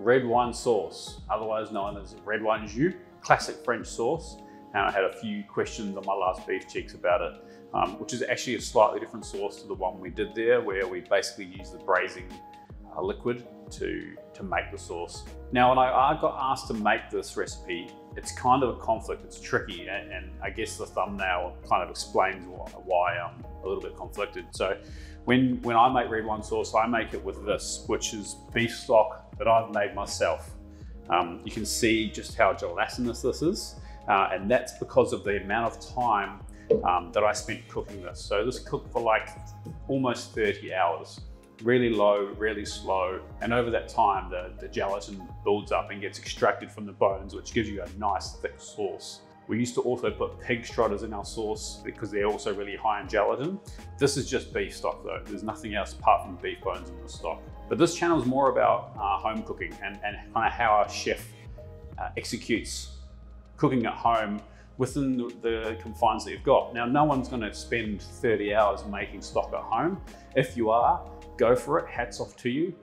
red wine sauce, otherwise known as red wine jus, classic French sauce. And I had a few questions on my last beef cheeks about it, which is actually a slightly different sauce to the one we did there, where we basically used the braising liquid to make the sauce. Now, when I got asked to make this recipe, it's kind of a conflict, it's tricky, and I guess the thumbnail kind of explains why I'm a little bit conflicted. So when I make red wine sauce, I make it with this, which is beef stock that I've made myself. You can see just how gelatinous this is, and that's because of the amount of time that I spent cooking this. So this cooked for like almost 30 hours. Really low, really slow, and over that time the gelatin builds up and gets extracted from the bones, which gives you a nice thick sauce. We used to also put pig trotters in our sauce because they're also really high in gelatin. This is just beef stock though. There's nothing else apart from beef bones in the stock. But this channel is more about home cooking and kind of how our chef executes cooking at home within the confines that you've got. Now, no one's gonna spend 30 hours making stock at home. If you are, go for it, hats off to you.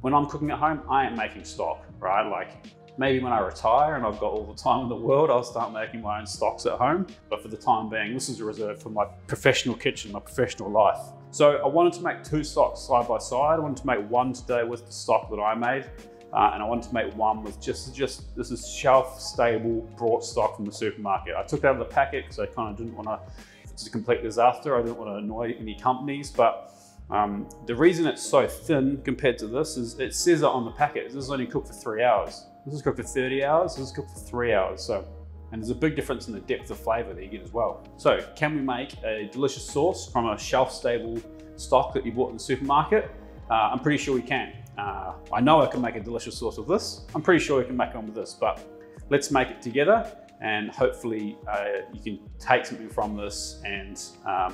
When I'm cooking at home, I ain't making stock, right? Like maybe when I retire and I've got all the time in the world, I'll start making my own stocks at home. But for the time being, this is reserved for my professional kitchen, my professional life. So I wanted to make two stocks side by side. I wanted to make one today with the stock that I made, and I wanted to make one with just this is shelf stable, brought stock from the supermarket. I took it out of the packet because I kind of didn't want to, if it's a complete disaster, I didn't want to annoy any companies, but the reason it's so thin compared to this is it says it on the packet. This is only cooked for 3 hours. This is cooked for 30 hours. This is cooked for 3 hours. So, and there's a big difference in the depth of flavor that you get as well. So can we make a delicious sauce from a shelf stable stock that you bought in the supermarket? I'm pretty sure we can. I know I can make a delicious sauce with this. I'm pretty sure we can make one with this, but let's make it together. And hopefully you can take something from this and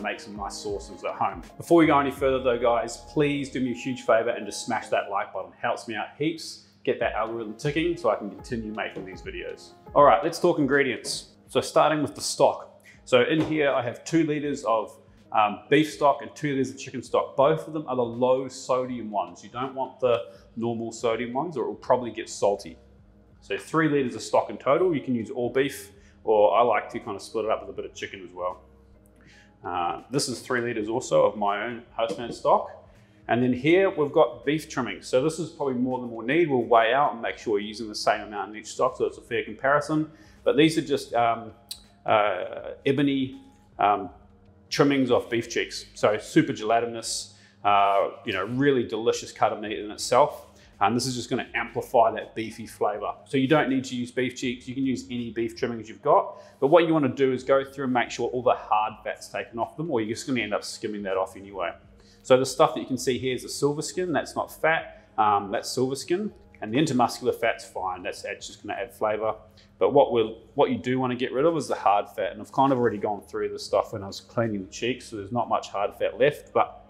make some nice sauces at home. Before we go any further though, guys, please do me a huge favor and just smash that like button. It helps me out heaps, get that algorithm ticking so I can continue making these videos. All right, let's talk ingredients. So starting with the stock. So in here, I have 2 liters of beef stock and 2 liters of chicken stock. Both of them are the low sodium ones. You don't want the normal sodium ones or it will probably get salty. So 3 liters of stock in total. You can use all beef, or I like to kind of split it up with a bit of chicken as well. This is 3 liters also of my own houseman stock. And then here we've got beef trimmings. So this is probably more than we'll need. We'll weigh out and make sure we're using the same amount in each stock so it's a fair comparison. But these are just ebony trimmings off beef cheeks. So super gelatinous, you know, really delicious cut of meat in itself. And this is just going to amplify that beefy flavor. So you don't need to use beef cheeks. You can use any beef trimmings you've got. But what you want to do is go through and make sure all the hard fat's taken off them, or you're just going to end up skimming that off anyway. So the stuff that you can see here is the silver skin. That's not fat. That's silver skin. And the intermuscular fat's fine. That's just going to add flavor. But what you do want to get rid of is the hard fat. And I've kind of already gone through this stuff when I was cleaning the cheeks, so there's not much hard fat left. But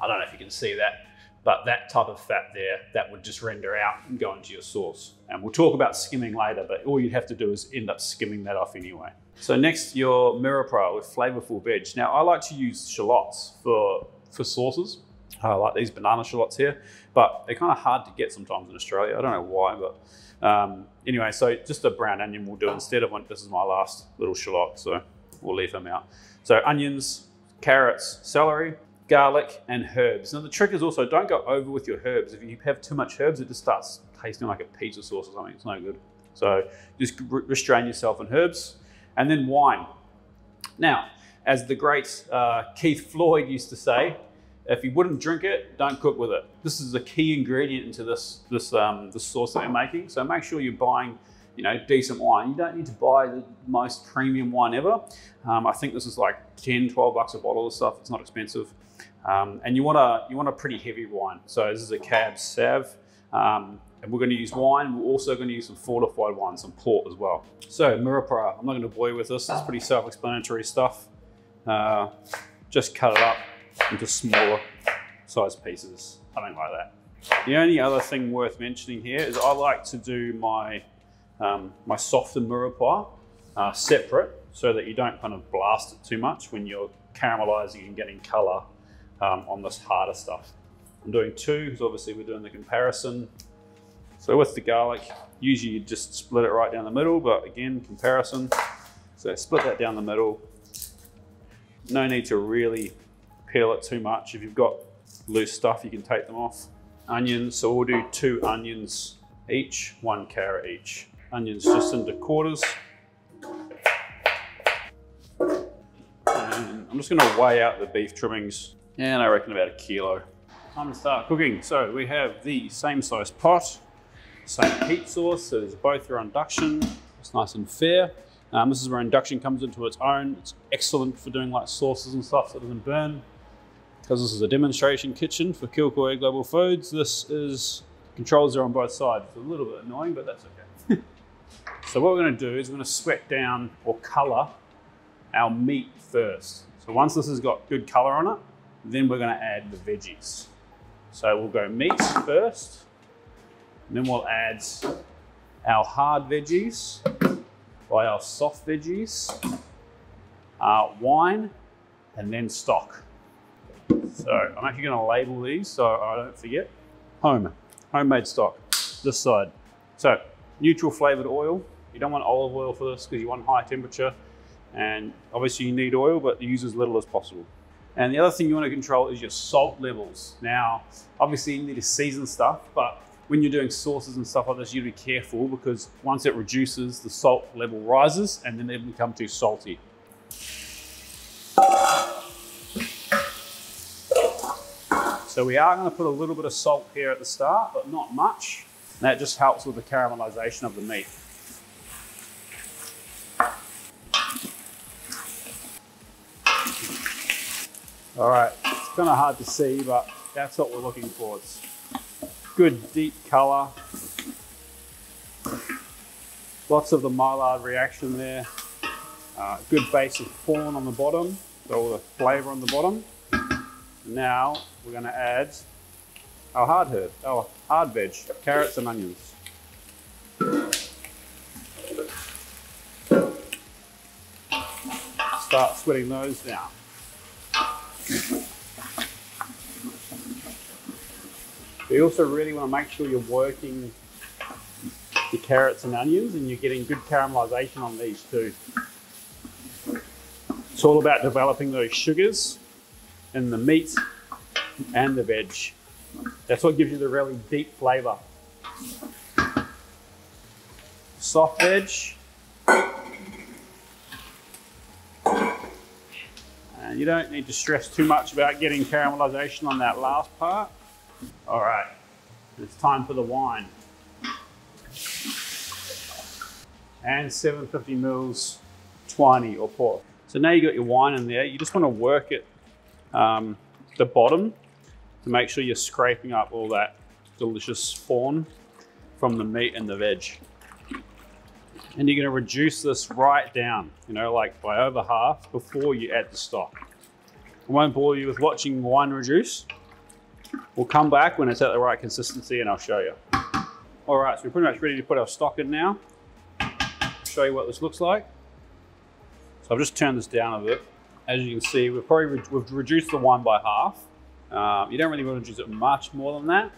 I don't know if you can see that. But that type of fat there, that would just render out and go into your sauce. And we'll talk about skimming later, but all you'd have to do is end up skimming that off anyway. So next, your mirepoix with flavorful veg. Now I like to use shallots for sauces. I like these banana shallots here, but they're kind of hard to get sometimes in Australia. I don't know why, but anyway, so just a brown onion will do instead of one. This is my last little shallot, so we'll leave them out. So onions, carrots, celery, garlic and herbs. Now the trick is also don't go over with your herbs. If you have too much herbs, it just starts tasting like a pizza sauce or something. It's no good. So just restrain yourself in herbs. And then wine. Now, as the great Keith Floyd used to say, if you wouldn't drink it, don't cook with it. This is a key ingredient into this sauce that we're making. So make sure you're buying, you know, decent wine. You don't need to buy the most premium wine ever. I think this is like 10, 12 bucks a bottle of stuff. It's not expensive. And you want a pretty heavy wine. So this is a Cab Sauv, and we're going to use wine. We're also going to use some fortified wine, some port as well. So mirepoix, I'm not going to bore you with this. It's pretty self-explanatory stuff. Just cut it up into smaller size pieces, something like that. The only other thing worth mentioning here is I like to do my softened mirepoix separate so that you don't kind of blast it too much when you're caramelizing and getting color on this harder stuff. I'm doing two because obviously we're doing the comparison. So with the garlic, usually you just split it right down the middle, but again, comparison. So split that down the middle. No need to really peel it too much. If you've got loose stuff, you can take them off. Onions, so we'll do 2 onions each, 1 carrot each. Onions just into quarters. And I'm just gonna weigh out the beef trimmings, and I reckon about 1 kilo. Time to start cooking. So we have the same size pot, same heat source, so there's both your induction. It's nice and fair. This is where induction comes into its own. It's excellent for doing like sauces and stuff so it doesn't burn. Because this is a demonstration kitchen for Kilcoy Global Foods, controls are on both sides. It's a little bit annoying, but that's okay. So what we're gonna do is we're gonna sweat down or color our meat first. So once this has got good color on it, then we're gonna add the veggies. So we'll go meat first, and then we'll add our hard veggies, by our soft veggies, wine, and then stock. So I'm actually gonna label these so I don't forget. Homemade stock, this side. So neutral flavored oil. You don't want olive oil for this because you want high temperature. And obviously you need oil, but use as little as possible. And the other thing you wanna control is your salt levels. Now, obviously you need to season stuff, but when you're doing sauces and stuff like this, you be careful because once it reduces, the salt level rises and then they become too salty. So we are going to put a little bit of salt here at the start, but not much. And that just helps with the caramelization of the meat. All right, it's kind of hard to see, but that's what we're looking for. It's good deep color. Lots of the Maillard reaction there. Good base of corn on the bottom, so all the flavor on the bottom. Now we're going to add our hard veg, carrots and onions. Start sweating those down. You also really want to make sure you're working the carrots and onions and you're getting good caramelization on these too. It's all about developing those sugars in the meat and the veg. That's what gives you the really deep flavor. Soft veg. And you don't need to stress too much about getting caramelization on that last part. All right, it's time for the wine. And 750 mils Twiney or port. So now you've got your wine in there, you just want to work it the bottom to make sure you're scraping up all that delicious spawn from the meat and the veg. And you're going to reduce this right down, you know, like by over half before you add the stock. I won't bore you with watching wine reduce. We'll come back when it's at the right consistency and I'll show you. All right, so we're pretty much ready to put our stock in now. I'll show you what this looks like. So I've just turned this down a bit. As you can see, we've reduced the wine by half. You don't really want to reduce it much more than that,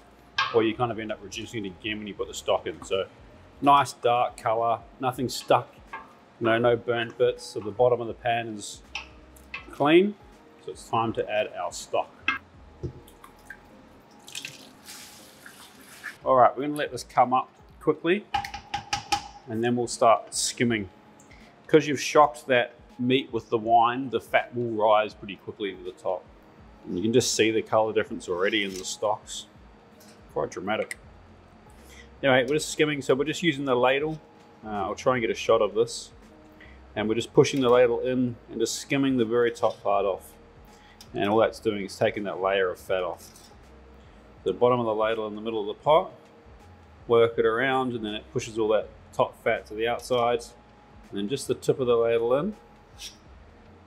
or you kind of end up reducing it again when you put the stock in. So nice dark color, nothing stuck, no burnt bits. So the bottom of the pan is clean. So it's time to add our stock. All right, we're gonna let this come up quickly and then we'll start skimming. Because you've shocked that meat with the wine, the fat will rise pretty quickly to the top. And you can just see the color difference already in the stocks. Quite dramatic. Anyway, we're just skimming, so we're just using the ladle. I'll try and get a shot of this. And we're just pushing the ladle in and just skimming the very top part off. And all that's doing is taking that layer of fat off. The bottom of the ladle in the middle of the pot, work it around, and then it pushes all that top fat to the outside, and then just the tip of the ladle in,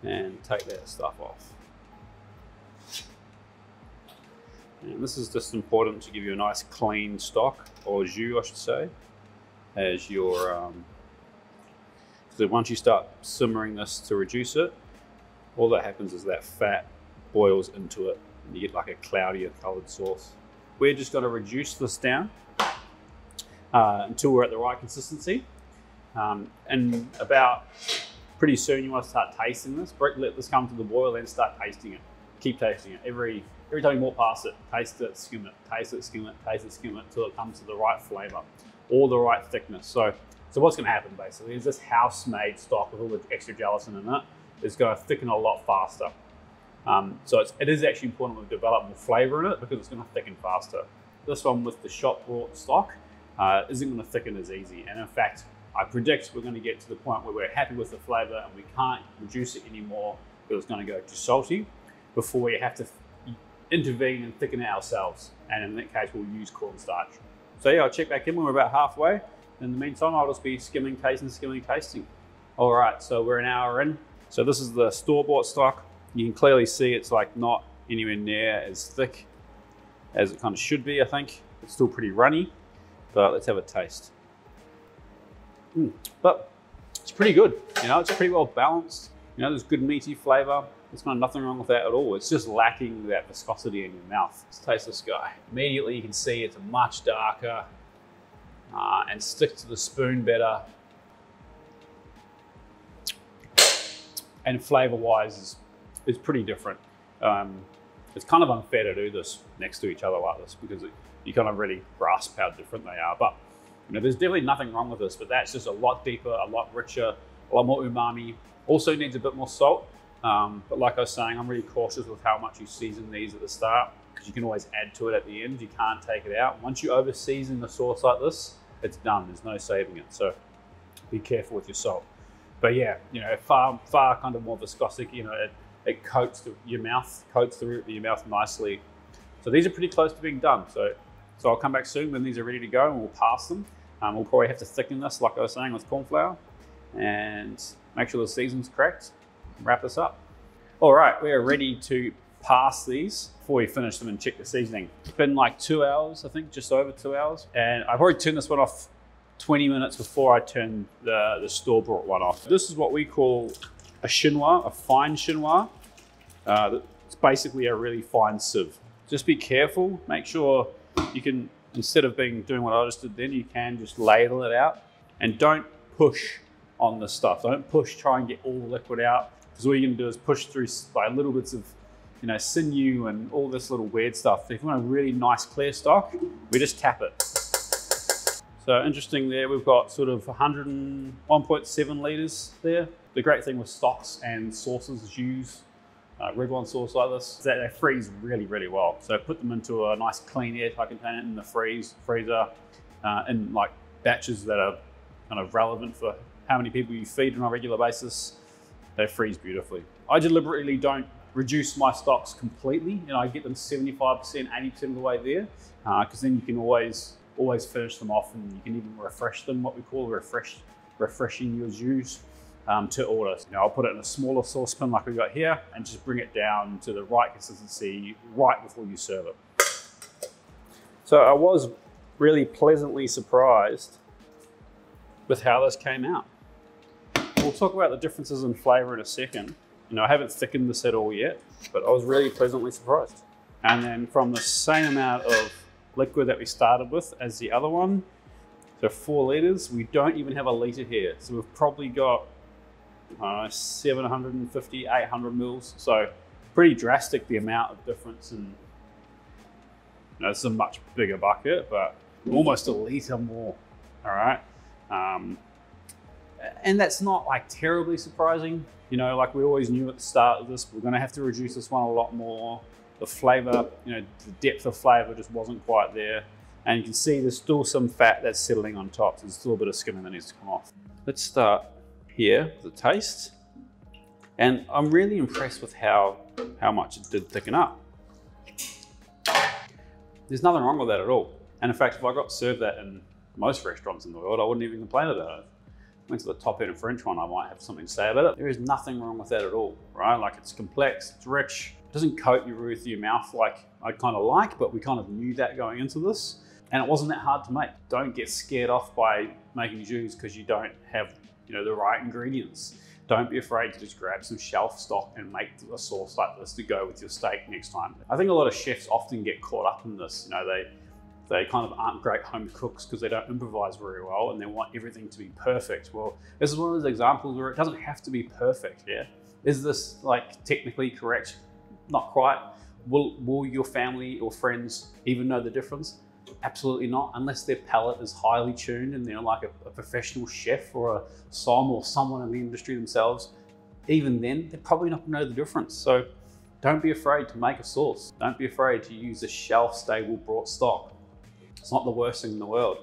and take that stuff off. And this is just important to give you a nice clean stock, or jus I should say, as your, so once you start simmering this to reduce it, all that happens is that fat boils into it, and you get like a cloudier colored sauce. We're just going to reduce this down until we're at the right consistency. And about pretty soon you want to start tasting this. Let this come to the boil and start tasting it. Keep tasting it. Every time you walk past it, taste it, skim it, taste it, skim it, taste it, skim it, until it comes to the right flavor or the right thickness. So what's going to happen basically is this house-made stock with all the extra gelatin in it is going to thicken a lot faster. So it is actually important we develop more flavor in it because it's going to thicken faster. This one with the shop bought stock isn't going to thicken as easy. And in fact, I predict we're going to get to the point where we're happy with the flavor and we can't reduce it anymore because it's going to go too salty before we have to intervene and thicken it ourselves. And in that case, we'll use cornstarch. So yeah, I'll check back in when we're about halfway. In the meantime, I'll just be skimming, tasting, skimming, tasting. All right, so we're an hour in. So this is the store-bought stock. You can clearly see it's like not anywhere near as thick as it kind of should be, I think. It's still pretty runny, but let's have a taste. But it's pretty good, you know, it's pretty well balanced. You know, there's good meaty flavor. There's kind of nothing wrong with that at all. It's just lacking that viscosity in your mouth. Let's taste this guy. Immediately you can see it's much darker and sticks to the spoon better. And flavor-wise is pretty different. It's kind of unfair to do this next to each other like this because you kind of really grasp how different they are. But you know, there's definitely nothing wrong with this, but that's just a lot deeper, a lot richer, a lot more umami. Also needs a bit more salt. But like I was saying, I'm really cautious with how much you season these at the start because you can always add to it at the end. You can't take it out. Once you over-season the sauce like this, it's done. There's no saving it. So be careful with your salt. But yeah, you know, far kind of more viscosic, you know, it coats your mouth, coats the root of your mouth nicely. So these are pretty close to being done. So I'll come back soon when these are ready to go and we'll pass them. We'll probably have to thicken this, like I was saying, with corn flour and make sure the season's correct, wrap this up. All right, we are ready to pass these before we finish them and check the seasoning. It's been like 2 hours, I think, just over 2 hours. And I've already turned this one off 20 minutes before I turned the store-bought one off. This is what we call a chinois, a fine chinois. It's basically a really fine sieve. Just be careful, make sure you can, instead of doing what I just did then, you can just ladle it out and don't push on the stuff. Don't push, try and get all the liquid out because all you're gonna do is push through by little bits of, you know, sinew and all this little weird stuff. So if you want a really nice clear stock, we just tap it. So interesting there, we've got sort of 1.7 litres there. The great thing with stocks and sauces is use red wine sauce like this is that they freeze really, really well. So put them into a nice clean airtight container in the freezer in like batches that are kind of relevant for how many people you feed on a regular basis. They freeze beautifully. I deliberately don't reduce my stocks completely. You know, I get them 75%, 80% of the way there because then you can always finish them off and you can even refresh them, what we call refreshing your jus to order. So, you know, I'll put it in a smaller saucepan like we got here and just bring it down to the right consistency right before you serve it. So I was really pleasantly surprised with how this came out. We'll talk about the differences in flavor in a second. You know, I haven't thickened this at all yet, but I was really pleasantly surprised. And then from the same amount of liquid that we started with as the other one, so 4 liters, we don't even have a liter here, so we've probably got 750 800 mils, so pretty drastic the amount of difference. And you know, it's a much bigger bucket, but almost a liter more. All right, and that's not like terribly surprising. You know, like we always knew at the start of this, we're going to have to reduce this one a lot more. The flavor, you know, the depth of flavor just wasn't quite there. And you can see there's still some fat that's settling on top. So there's still a bit of skimming that needs to come off. Let's start here with the taste. And I'm really impressed with how much it did thicken up. There's nothing wrong with that at all. And in fact, if I got served that in most restaurants in the world, I wouldn't even complain about it. Went to the top end of French one, I might have something to say about it. There is nothing wrong with that at all, right? Like it's complex, it's rich. It doesn't coat your roof with your mouth like I kind of like, but we kind of knew that going into this. And it wasn't that hard to make. Don't get scared off by making jus because you don't have, you know, the right ingredients. Don't be afraid to just grab some shelf stock and make a sauce like this to go with your steak next time. I think a lot of chefs often get caught up in this. You know, they They kind of aren't great home cooks because they don't improvise very well and they want everything to be perfect. Well, this is one of those examples where it doesn't have to be perfect, yeah? Is this like technically correct? Not quite. Will your family or friends even know the difference? Absolutely not, unless their palate is highly tuned and they're like a professional chef or a som or someone in the industry themselves. Even then, they're probably not gonna know the difference. So don't be afraid to make a sauce. Don't be afraid to use a shelf-stable brought stock. It's not the worst thing in the world.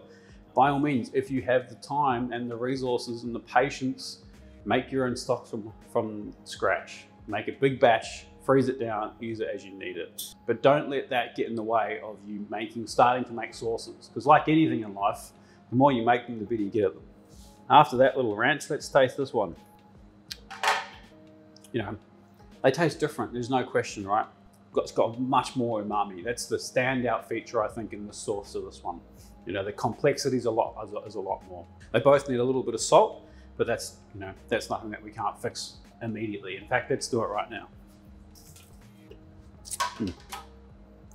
By all means, if you have the time and the resources and the patience, make your own stock from scratch. Make a big batch, freeze it down, use it as you need it. But don't let that get in the way of you starting to make sauces. Because like anything in life, the more you make them, the better you get at them. After that little rant, let's taste this one. You know, they taste different, there's no question, right? It's got much more umami. That's the standout feature, I think, in the sauce of this one. You know, the complexity is a lot more. They both need a little bit of salt, but that's, you know, that's nothing that we can't fix immediately. In fact, let's do it right now.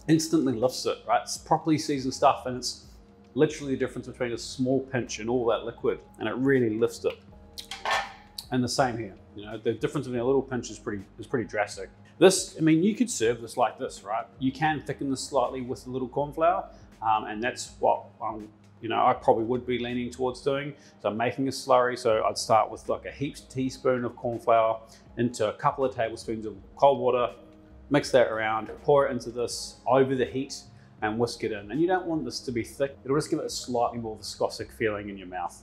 Instantly lifts it, right? It's properly seasoned stuff, and it's literally the difference between a small pinch and all that liquid, and it really lifts it. And the same here, you know, the difference between a little pinch is pretty drastic. This, I mean, you could serve this like this, right? You can thicken this slightly with a little corn flour, and that's what you know, I probably would be leaning towards doing. So I'm making a slurry, so I'd start with like a heaped teaspoon of corn flour into a couple of tablespoons of cold water, mix that around, pour it into this over the heat, and whisk it in. And you don't want this to be thick. It'll just give it a slightly more viscosic feeling in your mouth.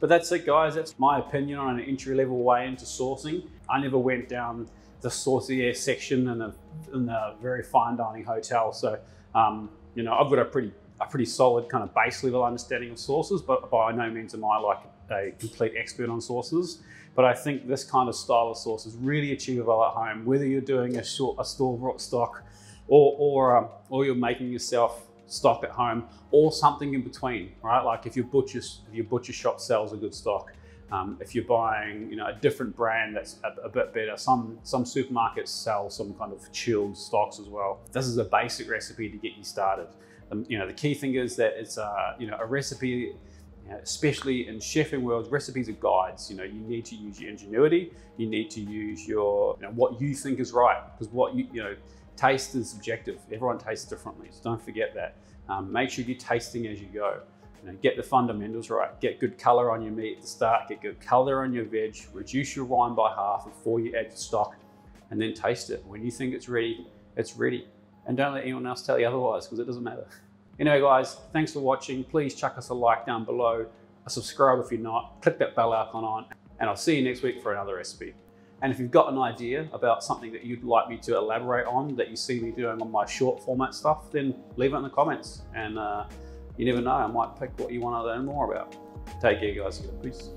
But that's it, guys. That's my opinion on an entry-level way into sourcing. I never went down the saucier section in a very fine dining hotel. So, you know, I've got a pretty solid kind of base level understanding of sauces, but by no means am I like a complete expert on sauces. But I think this kind of style of sauce is really achievable at home, whether you're doing a store-bought stock or you're making yourself stock at home, or something in between, right? Like if your butcher shop sells a good stock, if you're buying, you know, a different brand that's a bit better. Some supermarkets sell some kind of chilled stocks as well. This is a basic recipe to get you started. You know, the key thing is that it's you know, a recipe. You know, especially in chefing world, recipes are guides. You know, you need to use your ingenuity. You need to use your, you know, what you think is right, because what you know. Taste is subjective. Everyone tastes differently, so don't forget that. Make sure you're tasting as you go. You know, get the fundamentals right. Get good color on your meat at the start. Get good color on your veg. Reduce your wine by half before you add the stock, and then taste it. When you think it's ready, it's ready. And don't let anyone else tell you otherwise, because it doesn't matter. Anyway, guys, thanks for watching. Please chuck us a like down below, a subscribe if you're not, click that bell icon on, and I'll see you next week for another recipe. And if you've got an idea about something that you'd like me to elaborate on, that you see me doing on my short format stuff, then leave it in the comments. And you never know, I might pick what you want to learn more about. Take care, guys. Peace.